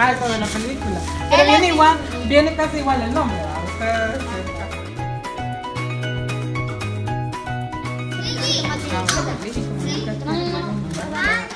algo de la película. Pero viene igual, viene casi igual el nombre, ¿verdad? Ustedes... Ricky.